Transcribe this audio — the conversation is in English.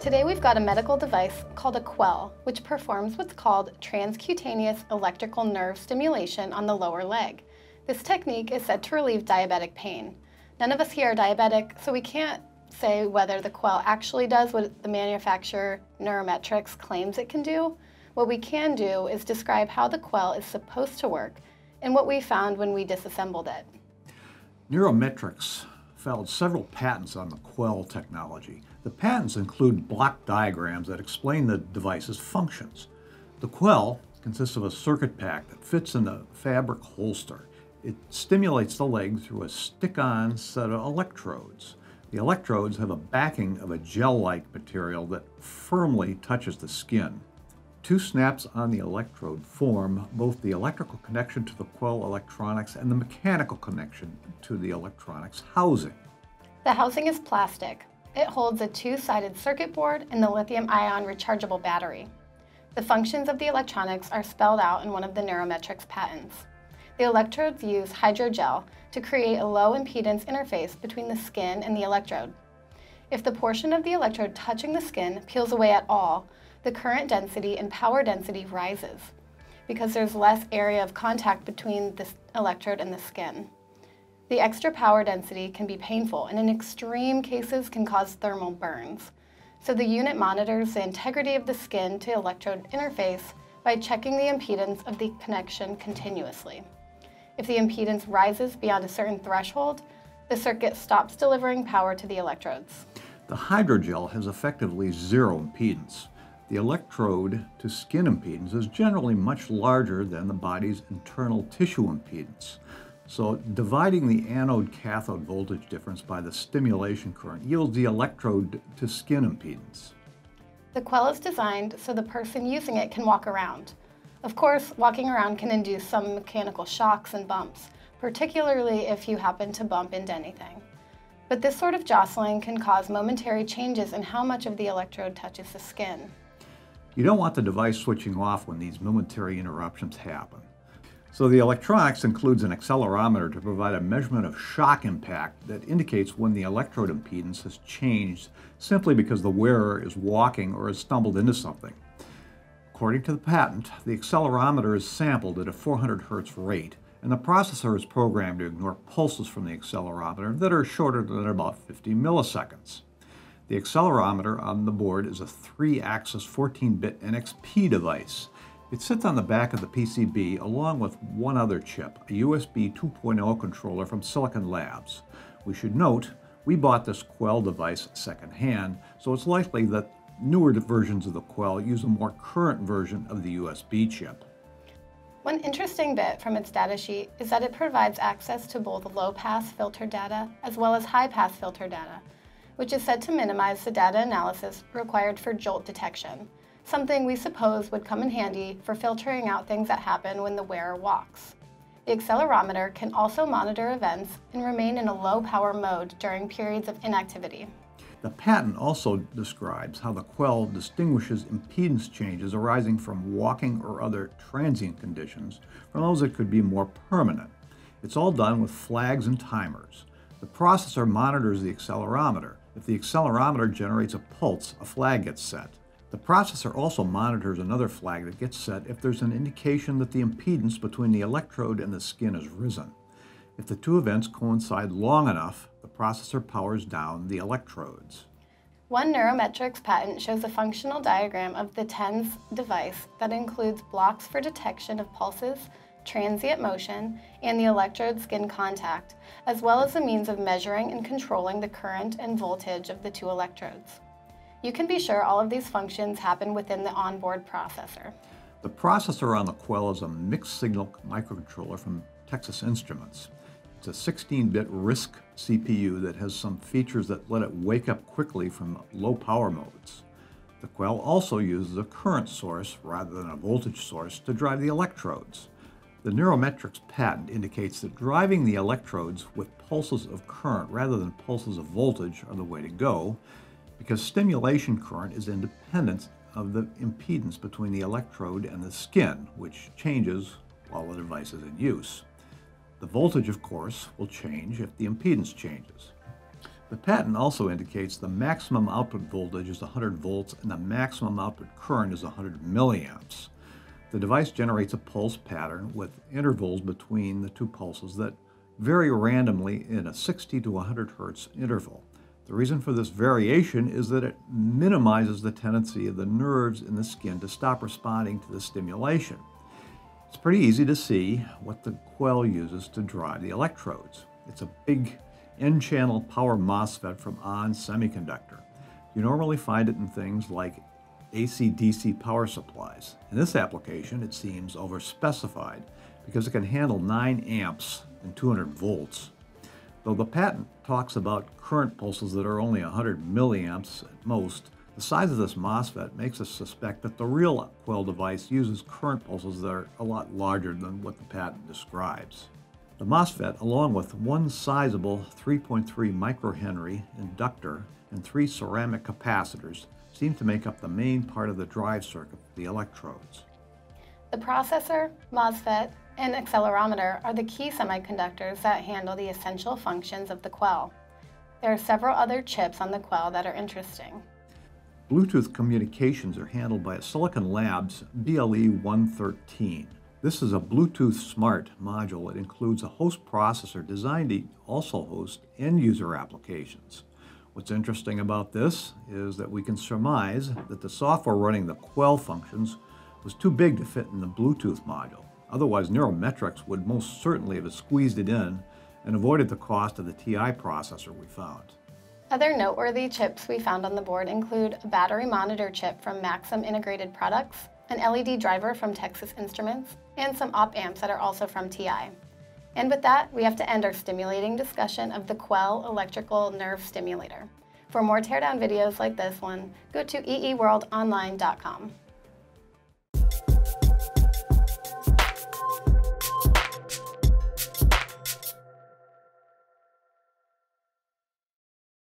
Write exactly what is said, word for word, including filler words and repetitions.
Today we've got a medical device called a Quell, which performs what's called transcutaneous electrical nerve stimulation on the lower leg. This technique is said to relieve diabetic pain. None of us here are diabetic, so we can't say whether the Quell actually does what the manufacturer Neurometrix claims it can do. What we can do is describe how the Quell is supposed to work and what we found when we disassembled it. Neurometrix filed several patents on the Quell technology. The patents include block diagrams that explain the device's functions. The Quell consists of a circuit pack that fits in the fabric holster. It stimulates the leg through a stick-on set of electrodes. The electrodes have a backing of a gel-like material that firmly touches the skin. Two snaps on the electrode form both the electrical connection to the Quell electronics and the mechanical connection to the electronics housing. The housing is plastic. It holds a two-sided circuit board and the lithium-ion rechargeable battery. The functions of the electronics are spelled out in one of the Neurometrix patents. The electrodes use hydrogel to create a low-impedance interface between the skin and the electrode. If the portion of the electrode touching the skin peels away at all, the current density and power density rises because there's less area of contact between the electrode and the skin. The extra power density can be painful and in extreme cases can cause thermal burns. So the unit monitors the integrity of the skin to electrode interface by checking the impedance of the connection continuously. If the impedance rises beyond a certain threshold, the circuit stops delivering power to the electrodes. The hydrogel has effectively zero impedance. The electrode to skin impedance is generally much larger than the body's internal tissue impedance. So dividing the anode-cathode voltage difference by the stimulation current yields the electrode to skin impedance. The Quell is designed so the person using it can walk around. Of course, walking around can induce some mechanical shocks and bumps, particularly if you happen to bump into anything. But this sort of jostling can cause momentary changes in how much of the electrode touches the skin. You don't want the device switching off when these momentary interruptions happen. So the electronics includes an accelerometer to provide a measurement of shock impact that indicates when the electrode impedance has changed simply because the wearer is walking or has stumbled into something. According to the patent, the accelerometer is sampled at a four hundred hertz rate, and the processor is programmed to ignore pulses from the accelerometer that are shorter than about fifty milliseconds. The accelerometer on the board is a three-axis fourteen bit N X P device. It sits on the back of the P C B along with one other chip, a U S B two point oh controller from Silicon Labs. We should note, we bought this Quell device secondhand, so it's likely that newer versions of the Quell use a more current version of the U S B chip. One interesting bit from its data sheet is that it provides access to both low-pass filter data as well as high-pass filter data, which is said to minimize the data analysis required for jolt detection, something we suppose would come in handy for filtering out things that happen when the wearer walks. The accelerometer can also monitor events and remain in a low-power mode during periods of inactivity. The patent also describes how the Quell distinguishes impedance changes arising from walking or other transient conditions from those that could be more permanent. It's all done with flags and timers. The processor monitors the accelerometer. If the accelerometer generates a pulse, a flag gets set. The processor also monitors another flag that gets set if there's an indication that the impedance between the electrode and the skin has risen. If the two events coincide long enough, the processor powers down the electrodes. One Neurometrix patent shows a functional diagram of the TENS device that includes blocks for detection of pulses, transient motion, and the electrode skin contact, as well as a means of measuring and controlling the current and voltage of the two electrodes. You can be sure all of these functions happen within the onboard processor. The processor on the Quell is a mixed-signal microcontroller from Texas Instruments. It's a sixteen bit RISC C P U that has some features that let it wake up quickly from low power modes. The Quell also uses a current source rather than a voltage source to drive the electrodes. The Neurometrix patent indicates that driving the electrodes with pulses of current rather than pulses of voltage are the way to go, because stimulation current is independent of the impedance between the electrode and the skin, which changes while the device is in use. The voltage, of course, will change if the impedance changes. The patent also indicates the maximum output voltage is one hundred volts and the maximum output current is one hundred milliamps. The device generates a pulse pattern with intervals between the two pulses that vary randomly in a sixty to one hundred hertz interval. The reason for this variation is that it minimizes the tendency of the nerves in the skin to stop responding to the stimulation. It's pretty easy to see what the Quell uses to drive the electrodes. It's a big N-channel power MOSFET from ON Semiconductor. You normally find it in things like A C D C power supplies. In this application, it seems overspecified because it can handle nine amps and two hundred volts. Though the patent talks about current pulses that are only one hundred milliamps at most, the size of this MOSFET makes us suspect that the real Quell device uses current pulses that are a lot larger than what the patent describes. The MOSFET, along with one sizable three point three microhenry inductor and three ceramic capacitors, seem to make up the main part of the drive circuit for the electrodes. The processor, MOSFET, and accelerometer are the key semiconductors that handle the essential functions of the Quell. There are several other chips on the Quell that are interesting. Bluetooth communications are handled by Silicon Labs B L E one thirteen. This is a Bluetooth smart module. It includes a host processor designed to also host end-user applications. What's interesting about this is that we can surmise that the software running the Quell functions was too big to fit in the Bluetooth module. Otherwise, Neurometrix would most certainly have squeezed it in and avoided the cost of the T I processor we found. Other noteworthy chips we found on the board include a battery monitor chip from Maxim Integrated Products, an L E D driver from Texas Instruments, and some op amps that are also from T I. And with that, we have to end our stimulating discussion of the Quell electrical nerve stimulator. For more teardown videos like this one, go to E E world online dot com.